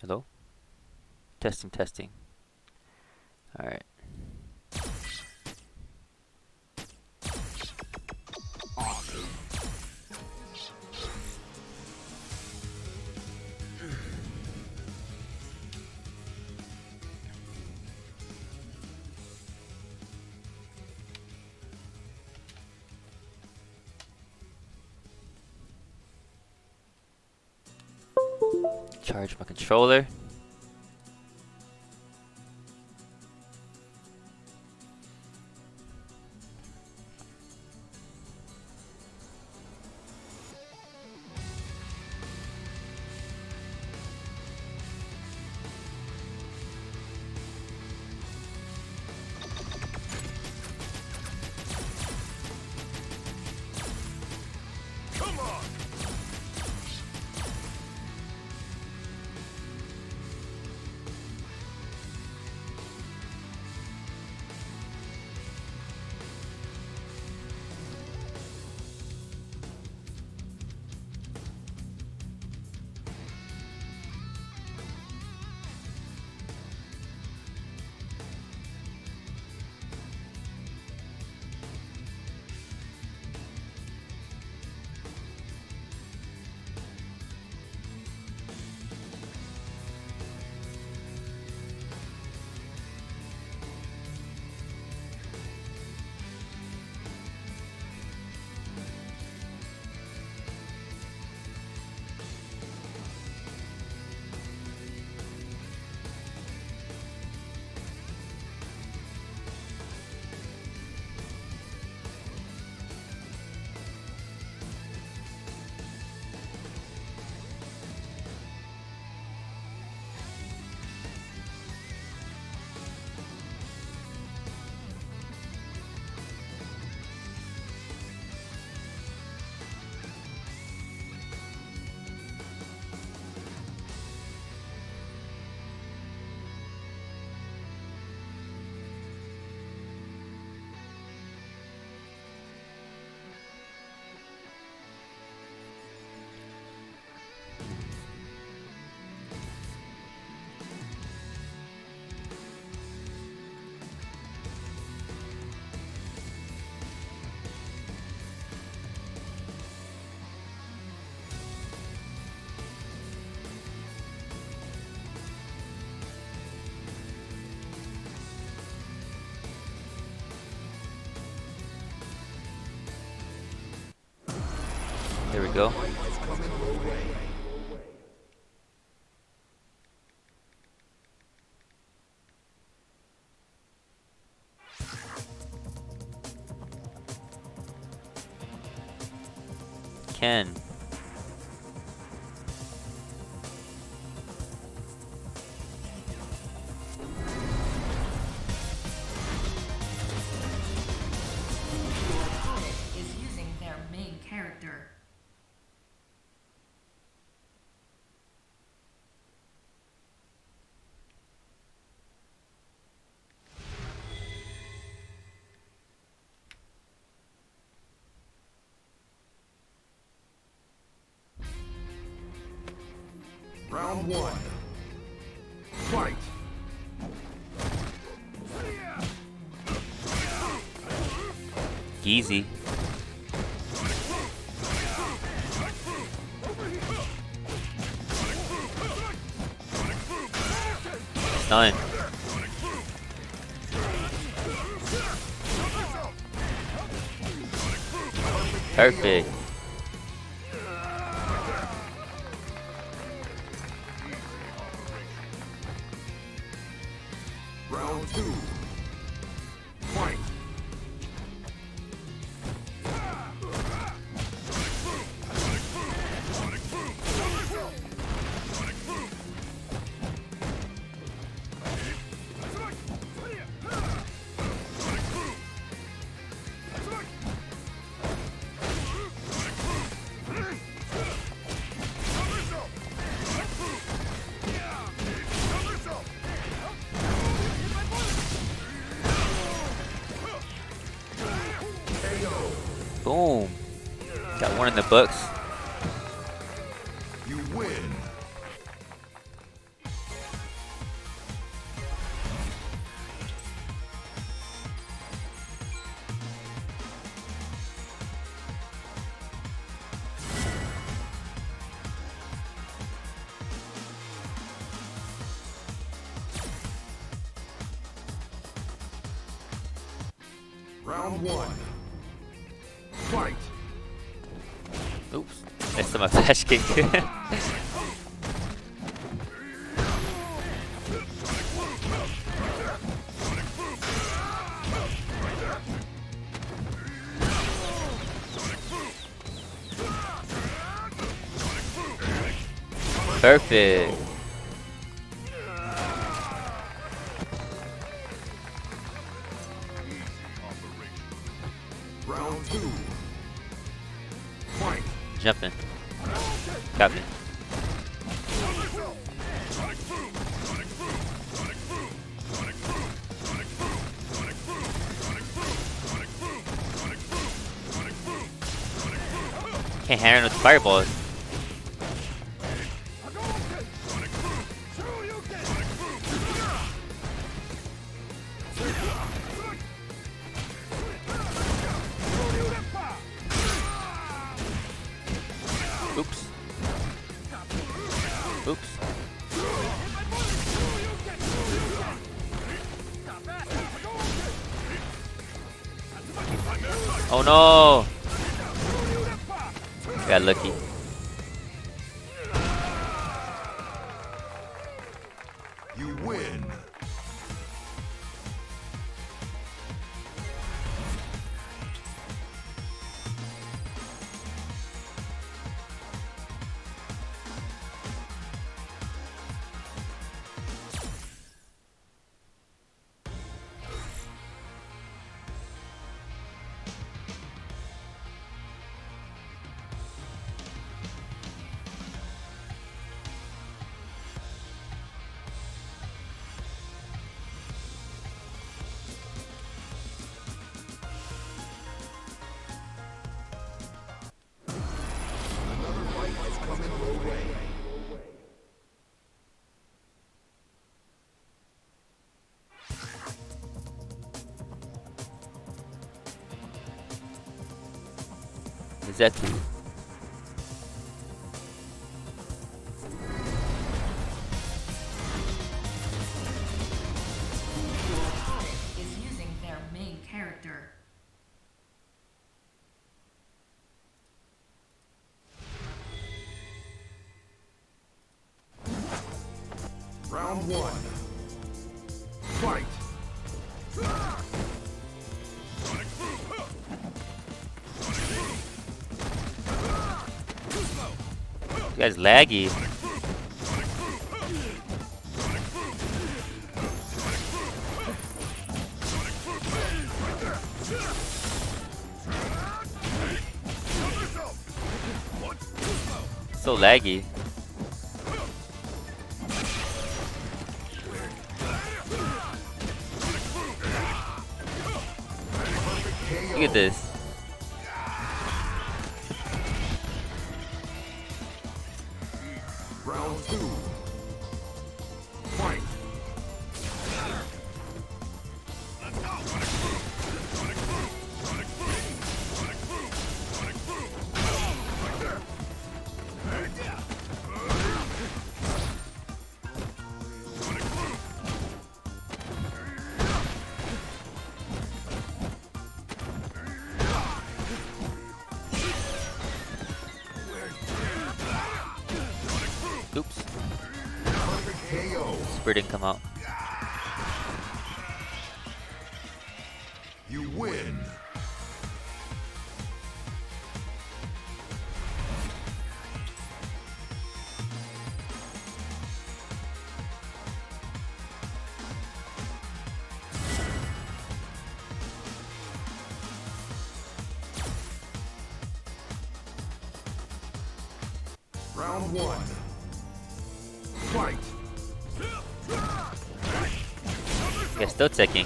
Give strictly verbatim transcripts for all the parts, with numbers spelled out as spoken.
Hello? Testing, testing. Alright. Charge my controller. There we go. Ken. Round one. Fight! Easy. Done. Perfect. Boom. Got one in the books. You win. Round one. Fight. Oops. Messed up my flash kick. Perfect. Round two. Fight. Jumping. Got me. Can't hammer him with fireballs. Oops. Oops. Oh no! Got lucky. You win. Is that true? Round one. Fight. You guys laggy. So laggy. Look at this. Round two. Fight. Oops. Spur didn't come out. You win. Round one. Fight. They're still checking.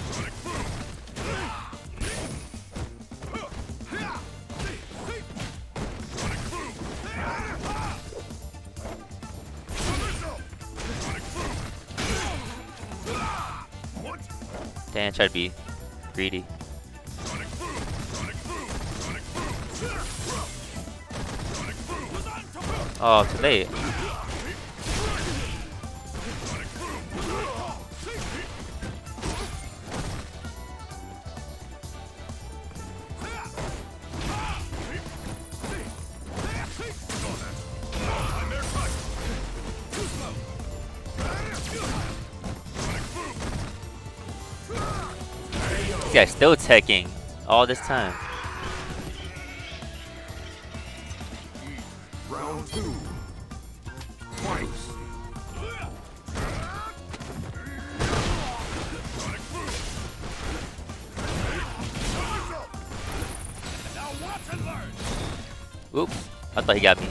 Damn, try to be greedy. Oh, too late. This guy's still teching all this time. Round two. Twice. Oops, I thought he got me.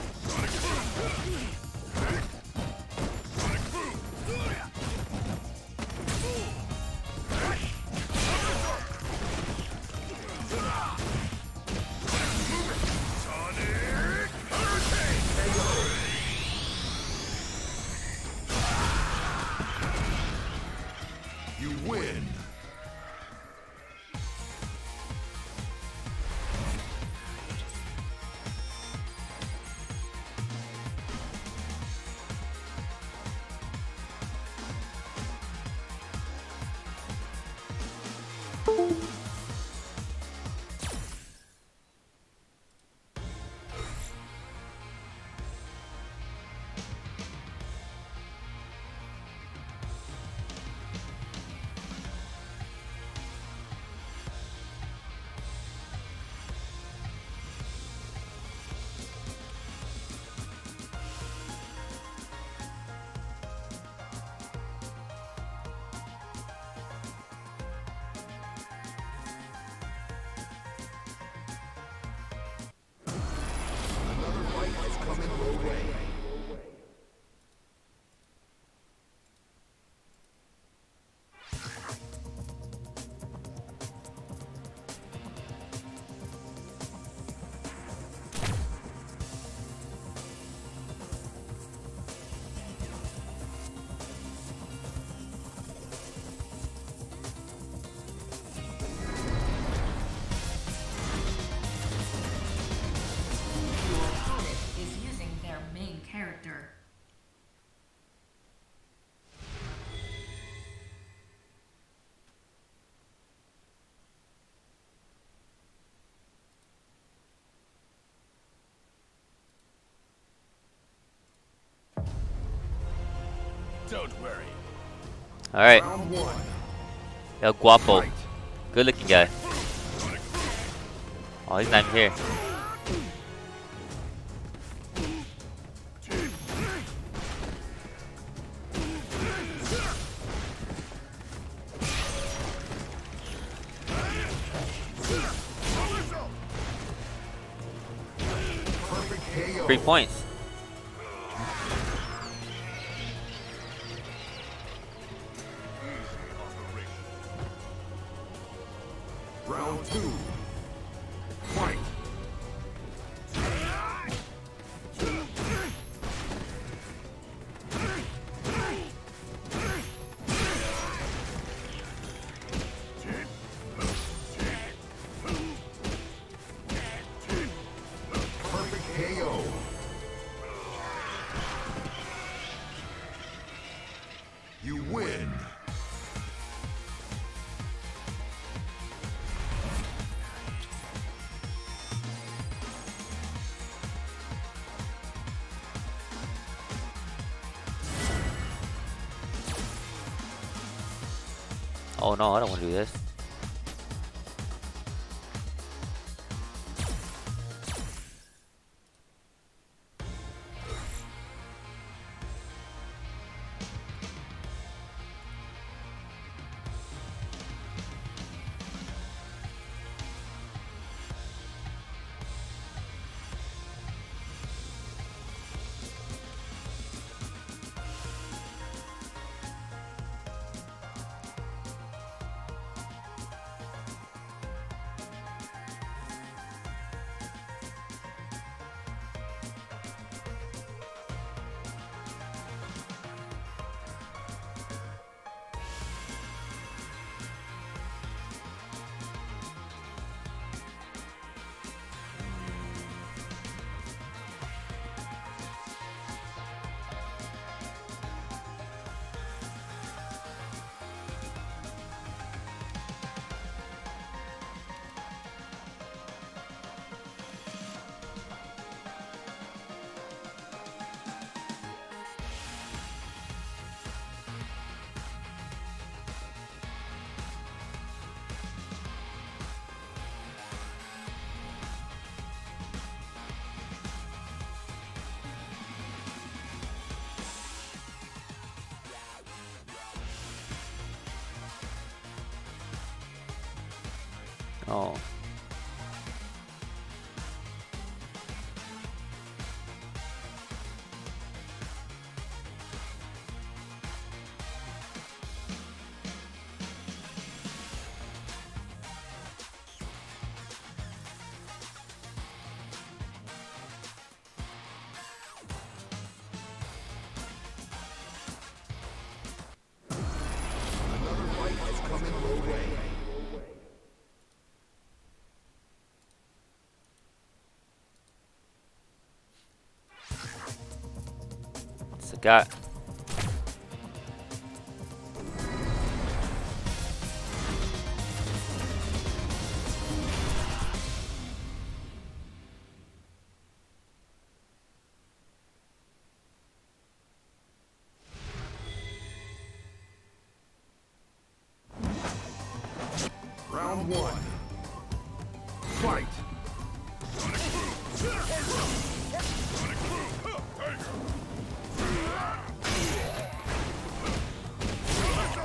Don't worry. All right. El Guapo. Good looking guy. Oh, he's not even here. Three points. Oh no, I don't want to do this. 哦。What's it got?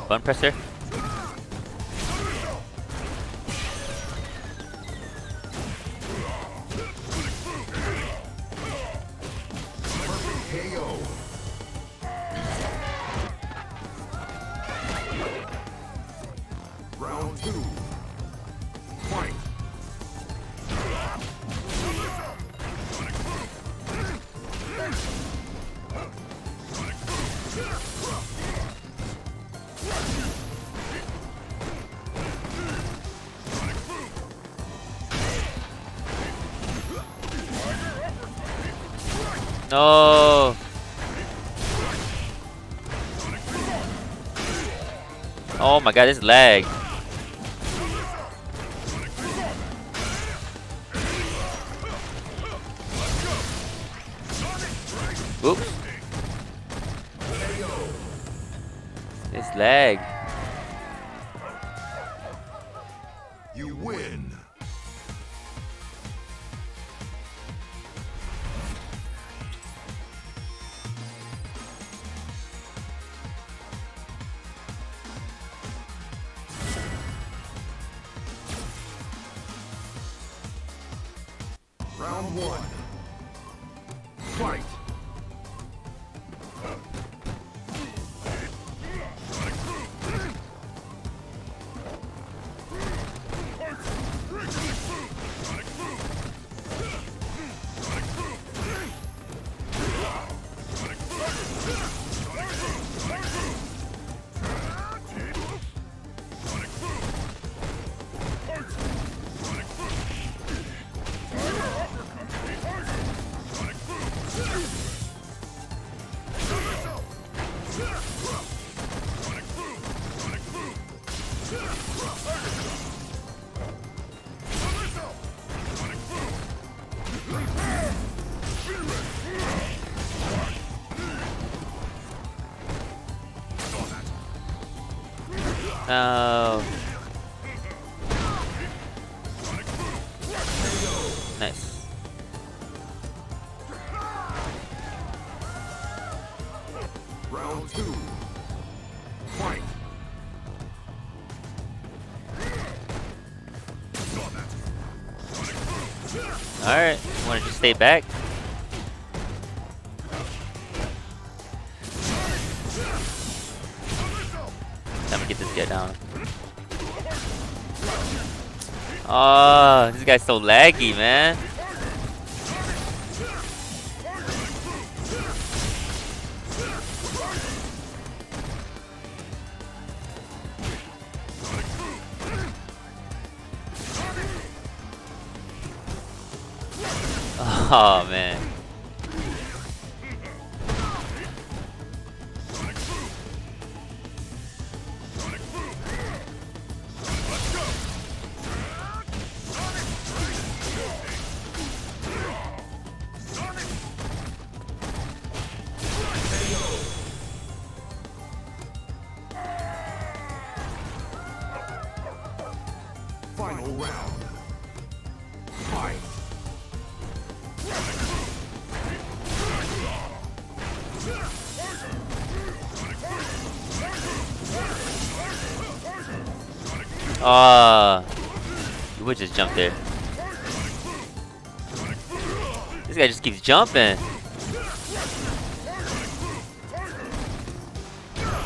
Button presser. No. Oh my god, this lag. Oops. This lag. You win. Round one. Fight. No. Nice. Round two. Fight. All right. Want to just stay back? Get this guy down. Oh, this guy's so laggy, man. Oh, man. Final round. Fight. Ah, uh, would just jump there. This guy just keeps jumping.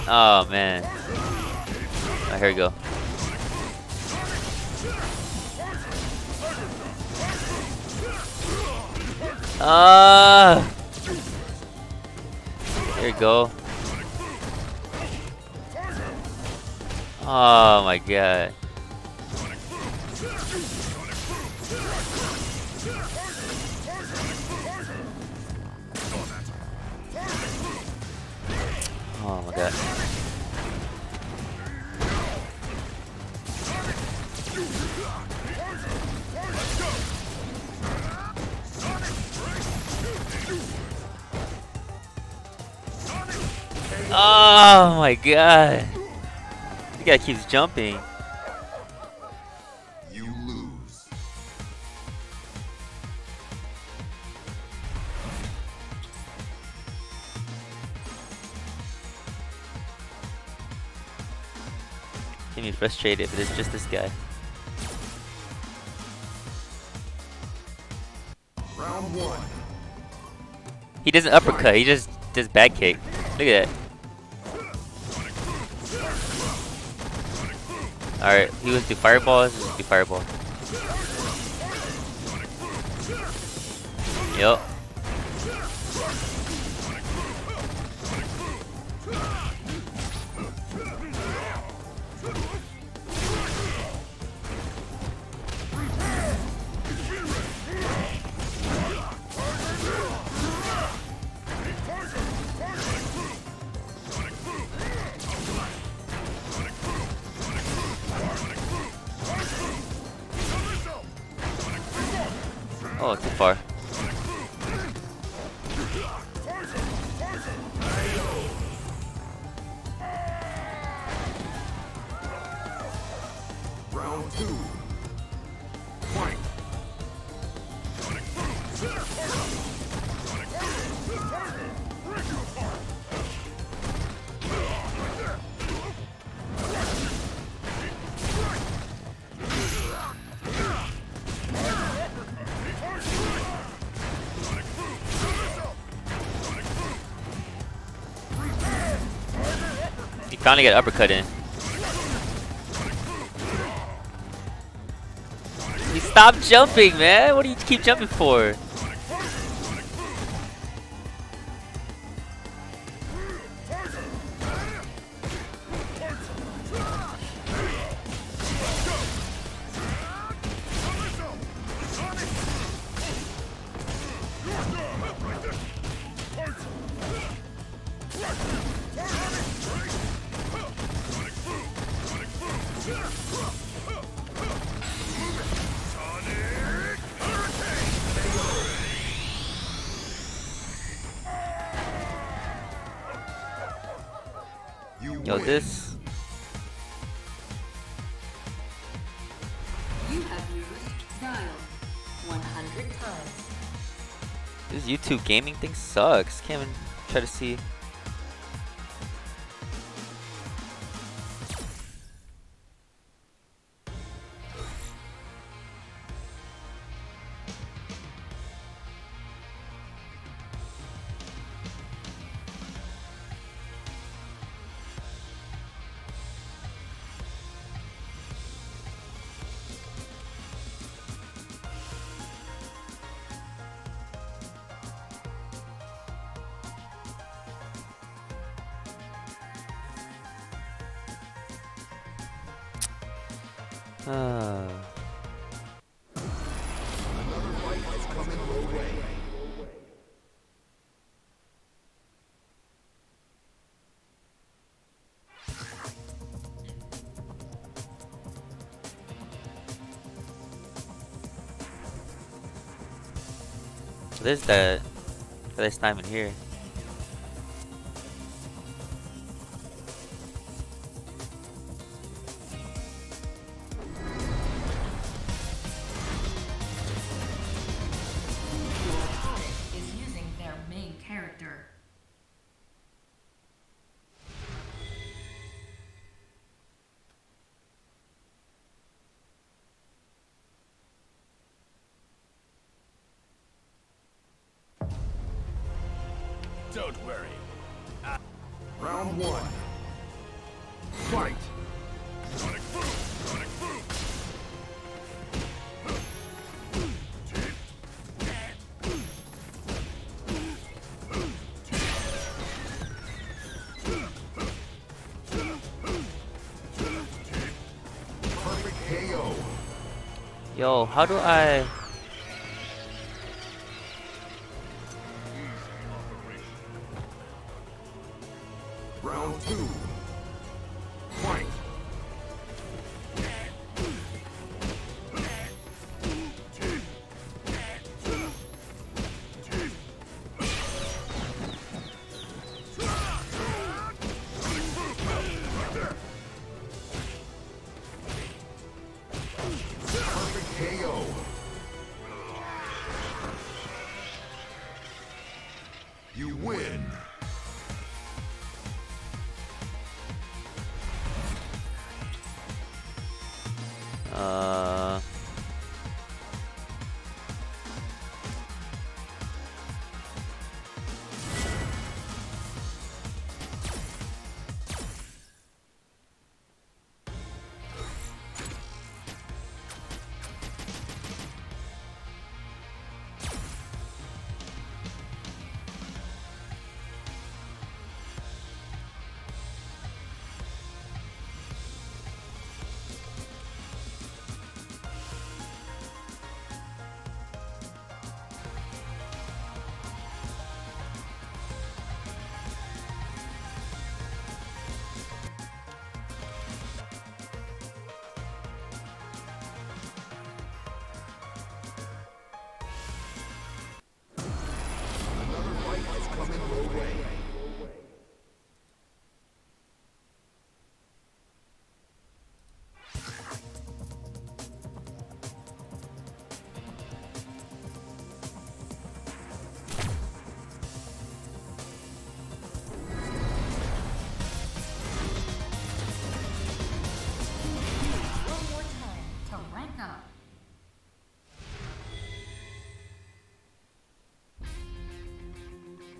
Oh man. Alright, here we go. Ah! Here we go. Oh my god. Oh my god. Oh my god. This guy keeps jumping. You lose. Get me frustrated, but it's just this guy. Round one. He doesn't uppercut, he just does back kick. Look at that. Alright, he was the fireball, this is the fireball. Yup. Oh, too far. Round two. Fight. Finally got uppercut in. You stop jumping, man. What do you keep jumping for? Yo, this. You have used dial one hundred times. This YouTube gaming thing sucks. Can't even try to see. Uh. Another fight is coming your way. What is that? This time in here. Yo, how do I... Round two. Fight. You win. Uh.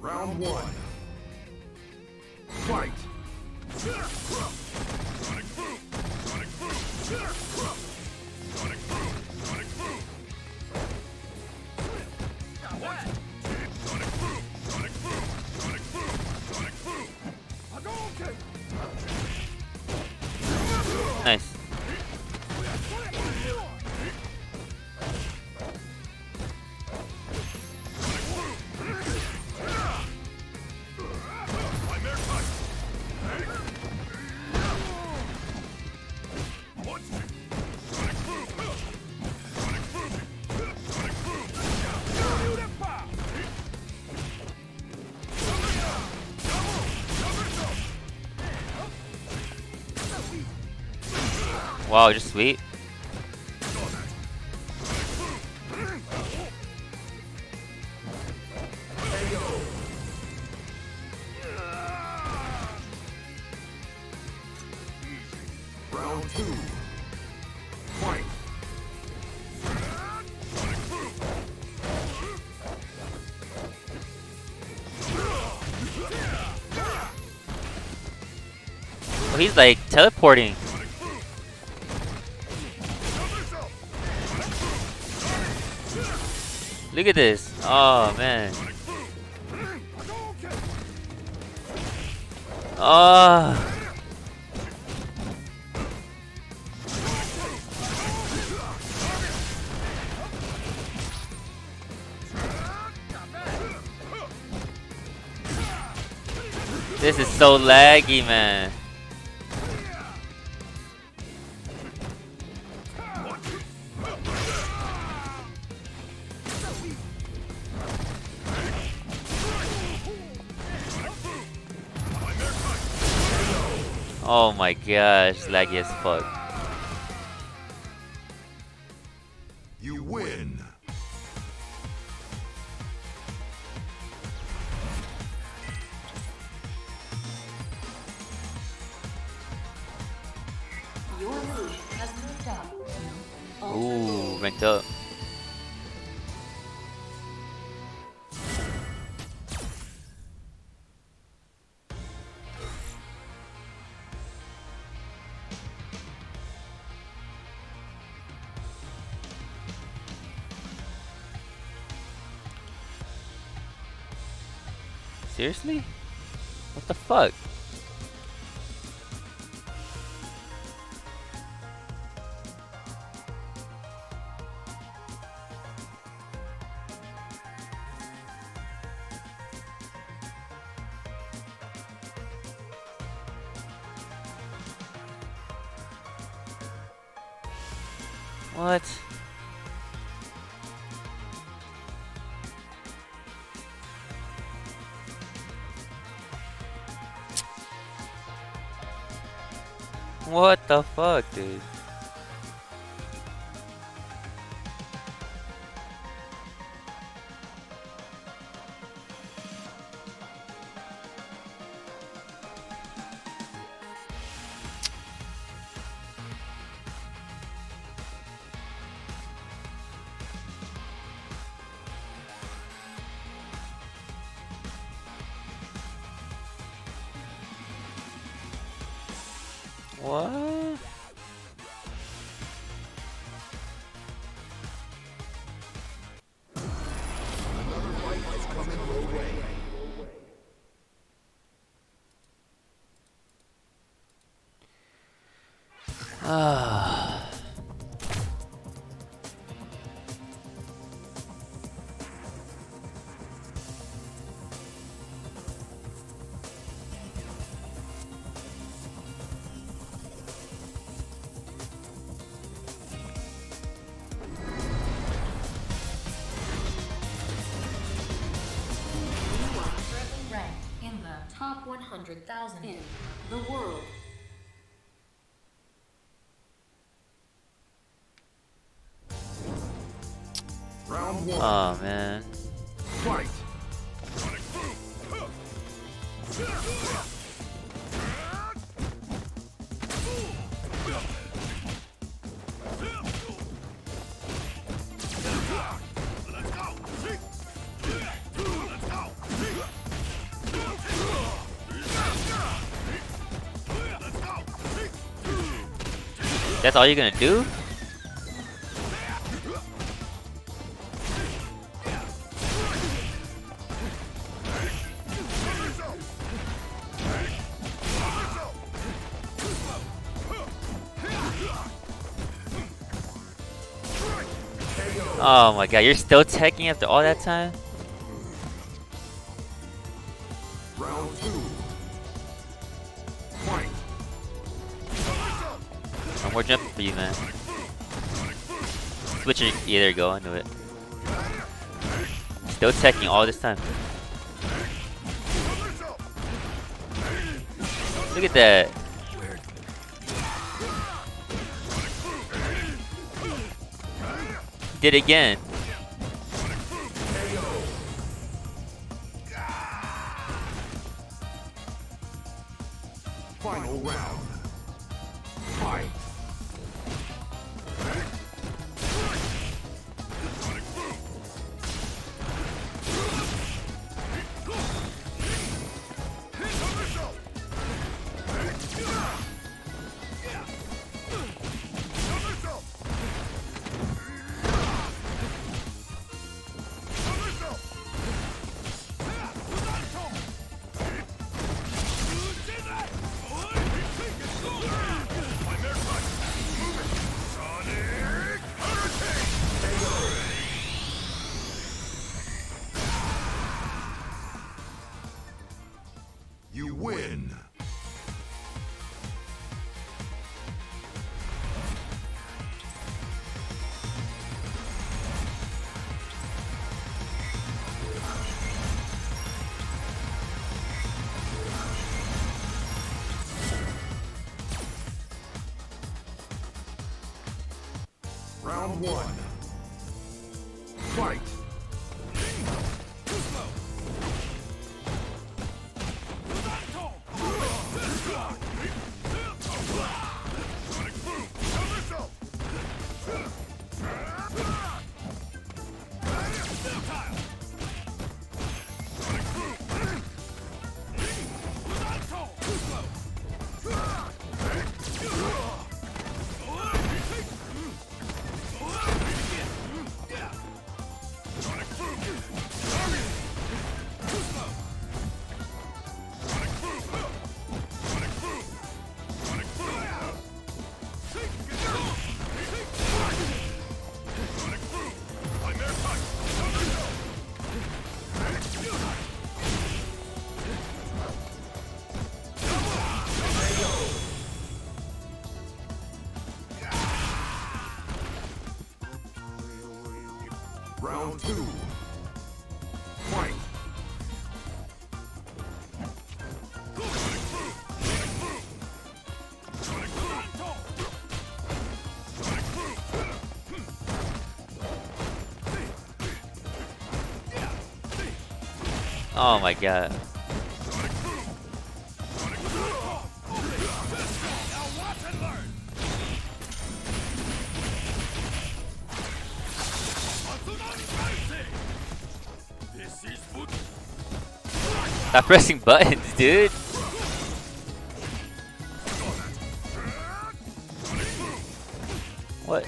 Round one. Fight. Sonic boom! Sonic boom! Sonic boom! Sonic boom! What? Sonic boom! Sonic boom! Sonic boom! Sonic boom! I go okay. Nice. Wow, just sweet. Round two. Fight. Oh, he's like teleporting. Look at this. Oh man. Oh. This is so laggy, man. Oh my gosh, laggy as fuck. You win. Your lead has moved up. Ooh, ranked up. Seriously? What the fuck? What? What the fuck, dude? What? Ah. Top one hundred thousand in the world. Round one. Oh man. Fight. That's all you're gonna do? Oh my god, you're still teching after all that time? More jump for you, man. Switch your- yeah, there you go, I knew it. Still teching all this time. Look at that. Did it again. Final round. Fight. You win. Round one. Fight. Round two. Fight. Oh my god. Stop pressing buttons, dude. What?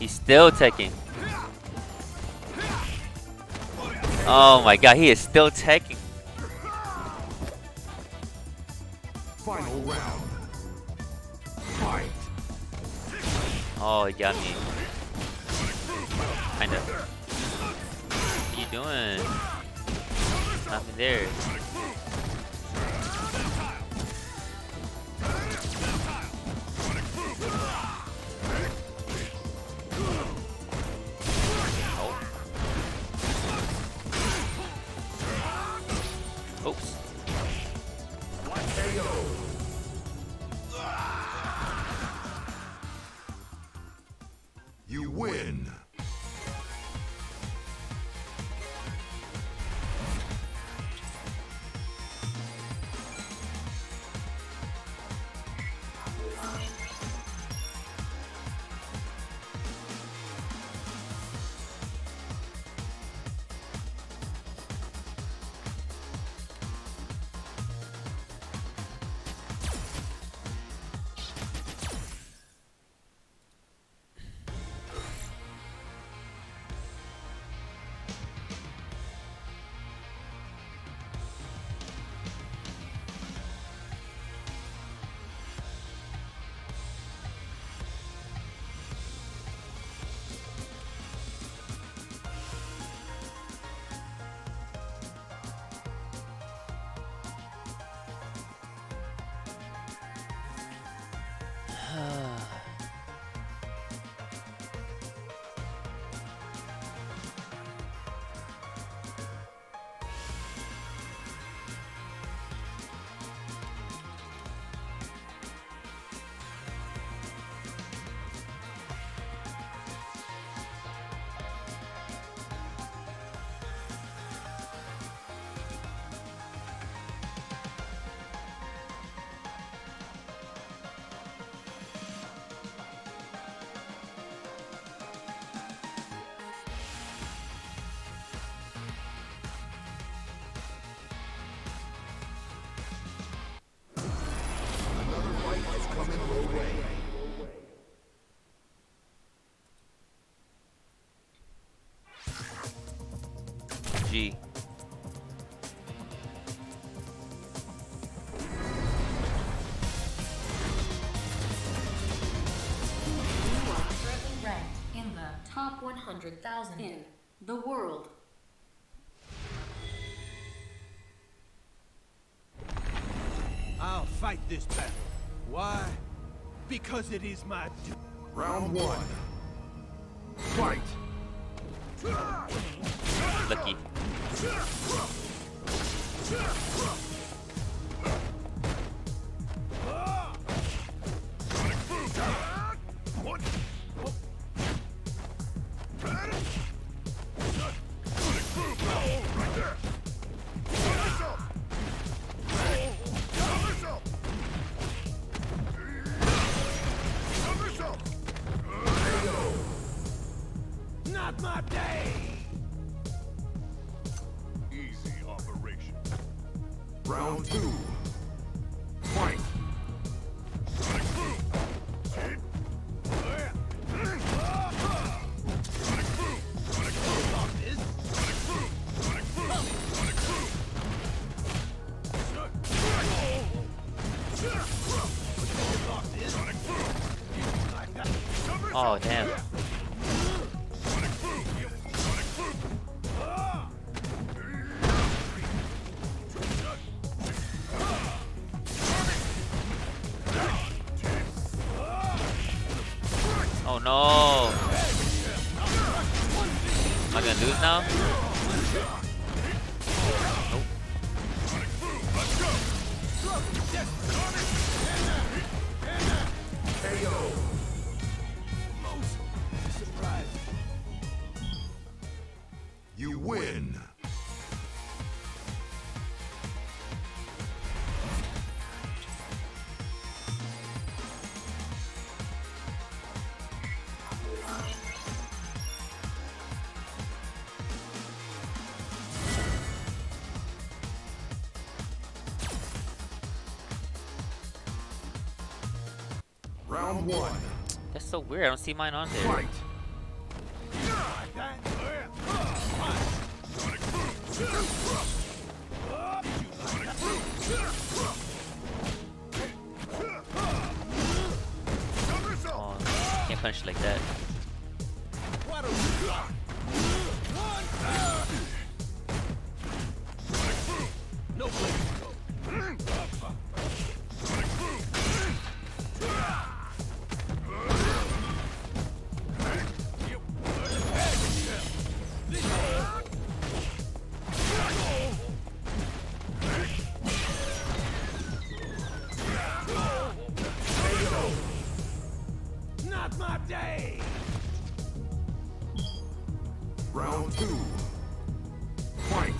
He's still teching. Oh my god, he is still teching. Final round. Fight. Oh, he got me. I know. What are you doing? Nothing there. Oh. Oops. You win. G. You are currently ranked in the top one hundred thousand in the world. I'll fight this battle. Why? Because it is my duty. Round one. Fight. Lucky. Not my day. Round two. Fight. Oh, damn. loot now? Nope. You win. Round one. That's so weird. I don't see mine on there. Fight. Oh, can't punch like that. Round two. Fight.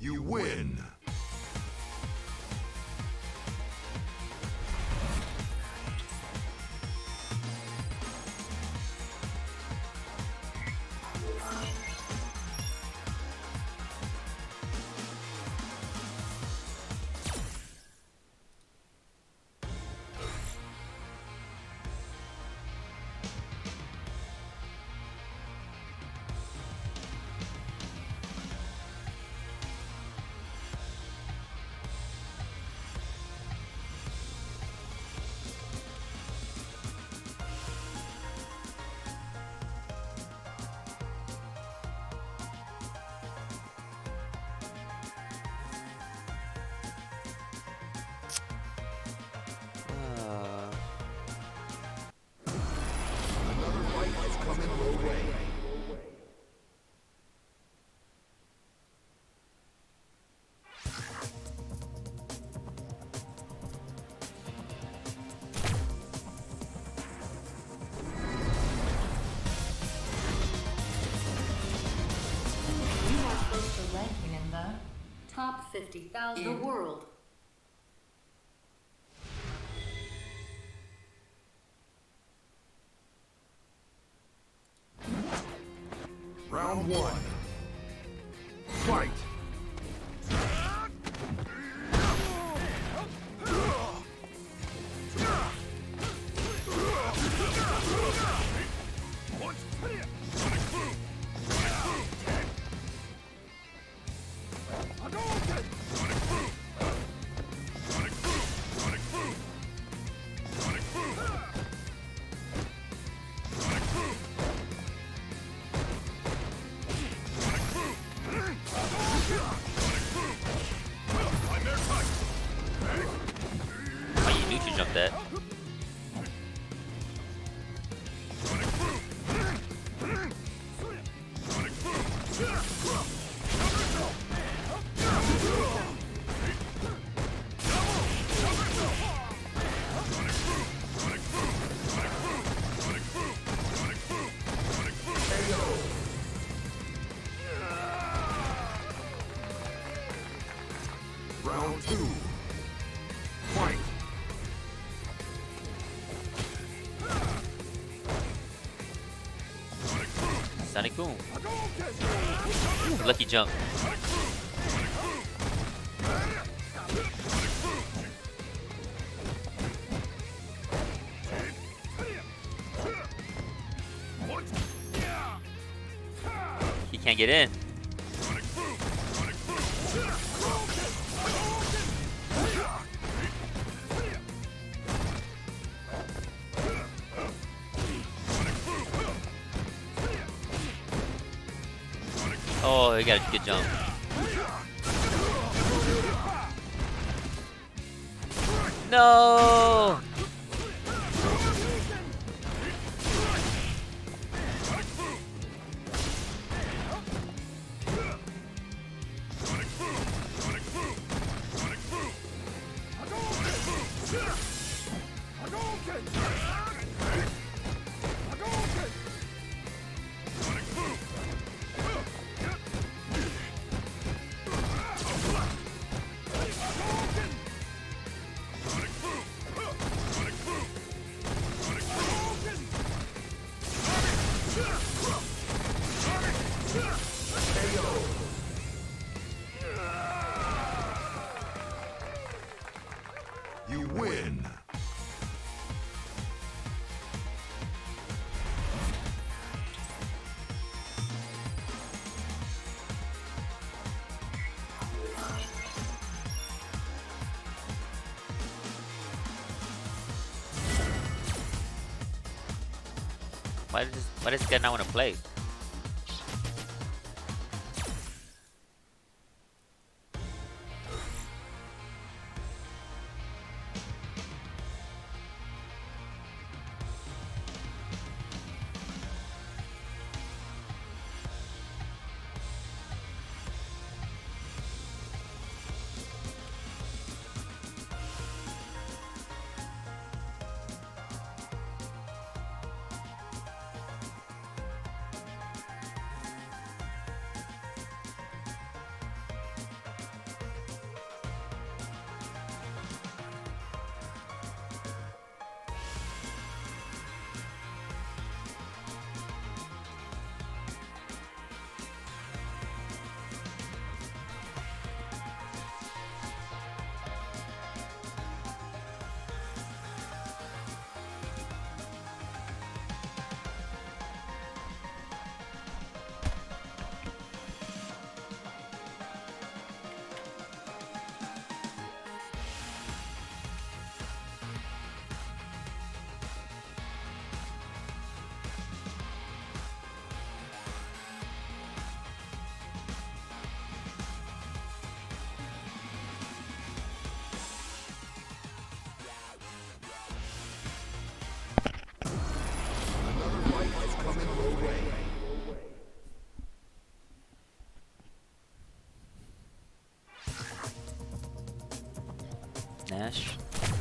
You win. Top fifty thousand in the world. Round one. Fight. That. Round two. Ooh, lucky jump. He can't get in. Oh, he got a good jump. No! You win. Why does why does this guy not want to play? Nash. Win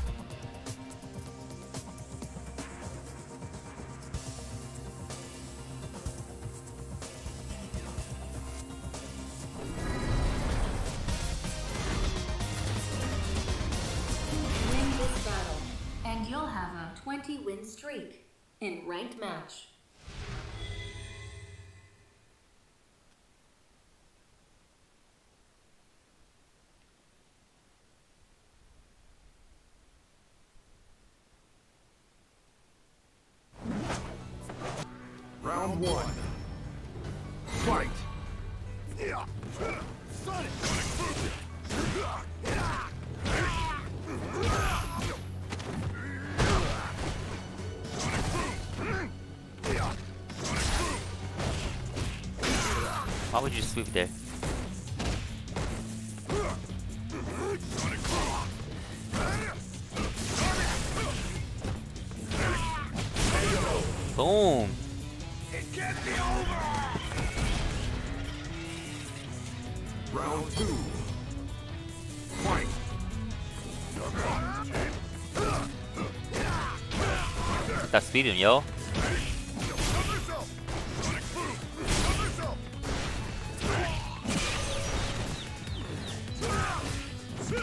this battle, and you'll have a twenty win streak in ranked match. Round one. Fight. Yeah. Stun it. Why would you sweep there? Boom. Get me over! Round two. Fight! That's speeding, yo.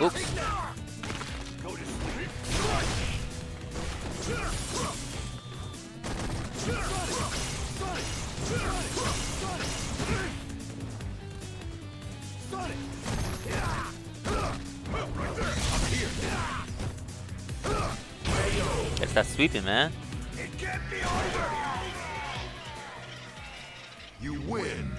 Oops. that sweeping, man. It can't be over. You win.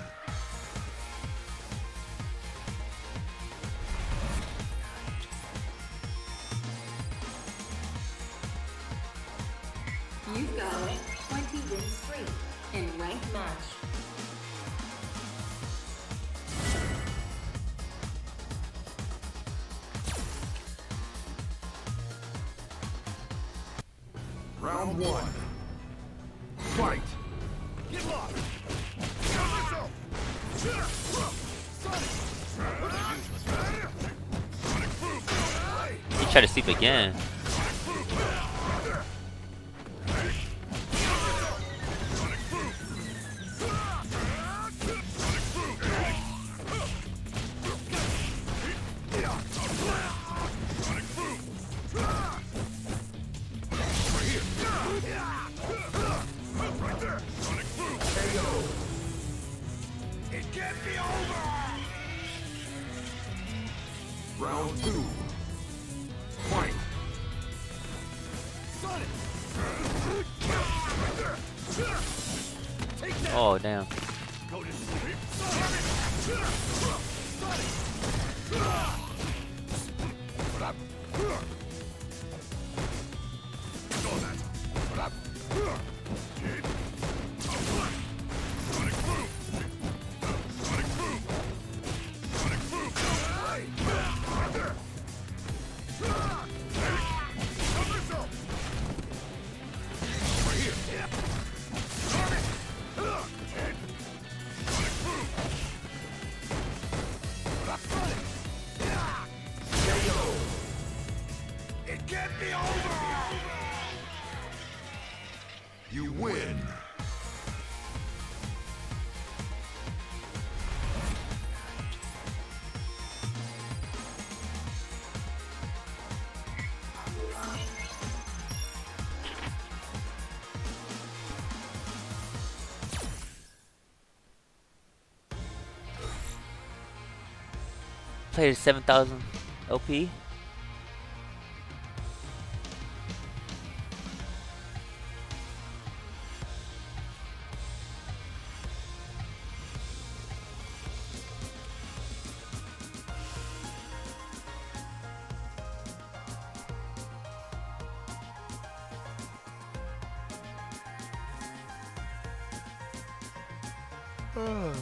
You go twenty win streak in ranked match. Round one. Fight. Get lost. Kill yourself. He tried to sleep again. Round two. Fight. Oh, damn. Go to sleep. Get me over! You win! Played seven thousand L P. Oh. Uh.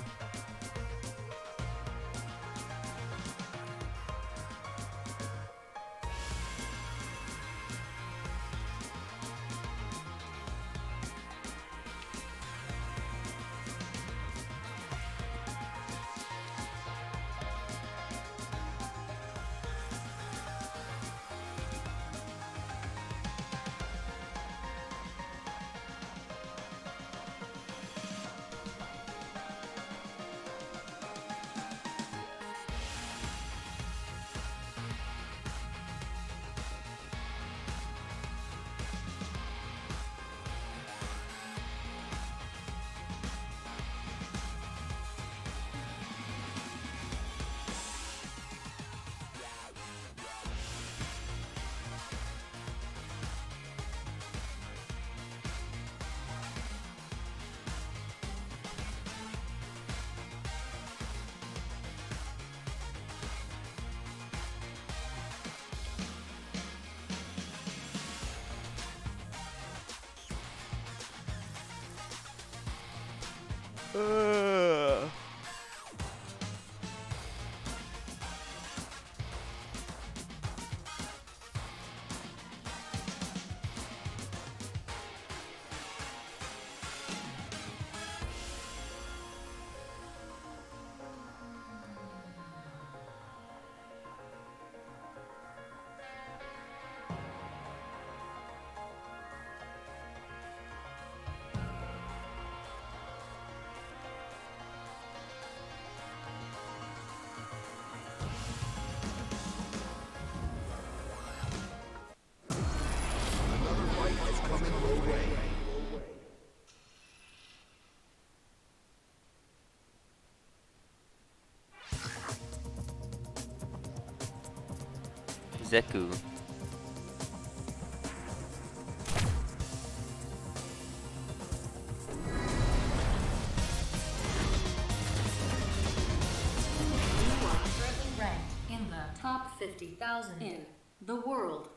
Zeku. fifty thousand in the world.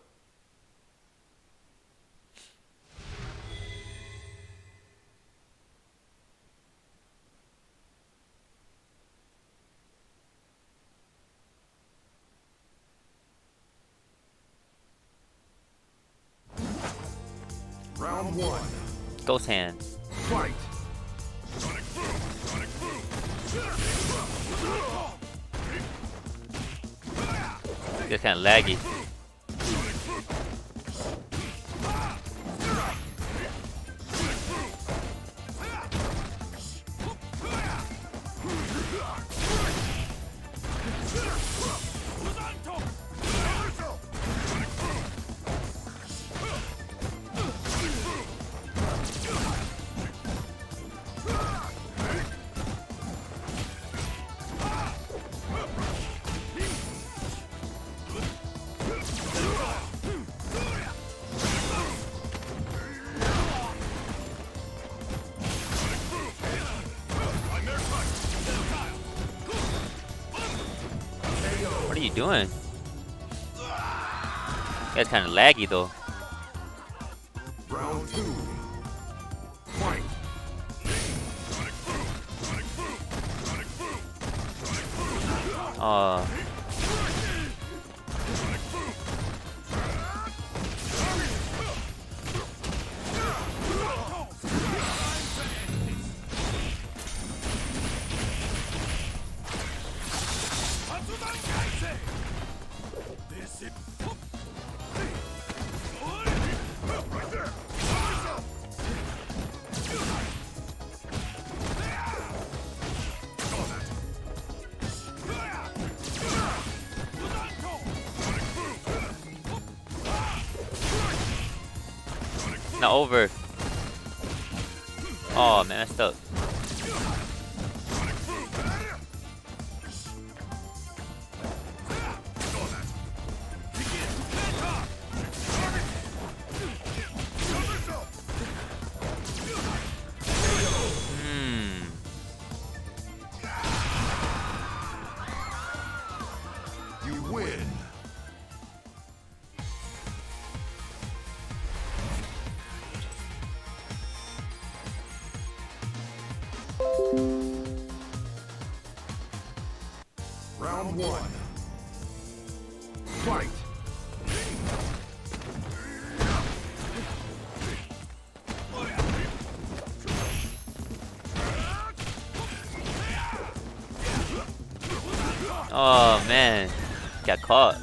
Round one. Ghost hand. Fight. Sonic boom. Sonic boom. Just kind of laggy. What are you doing? That's kind of laggy though. Round two. Fight. Uh. Not over. Oh man, that's tough. Round one. Fight. Oh man, got caught.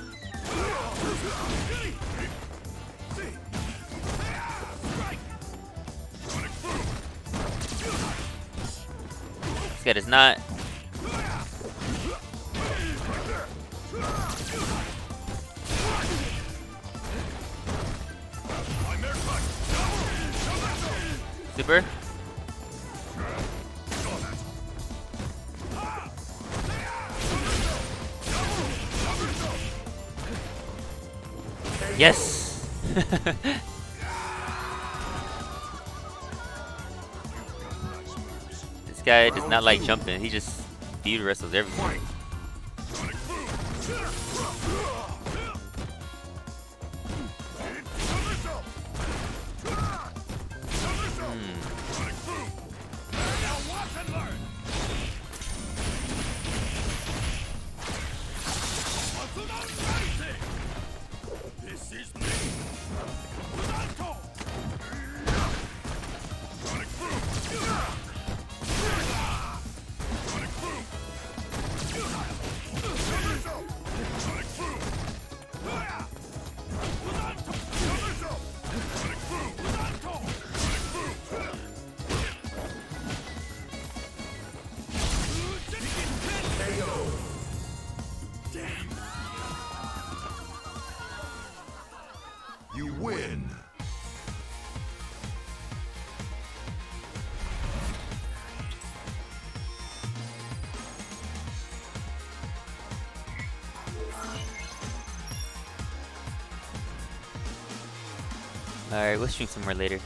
This guy does not. Super. Yes. This guy does not like jumping. He just dude wrestles everything. You win. All right, we'll stream some more later.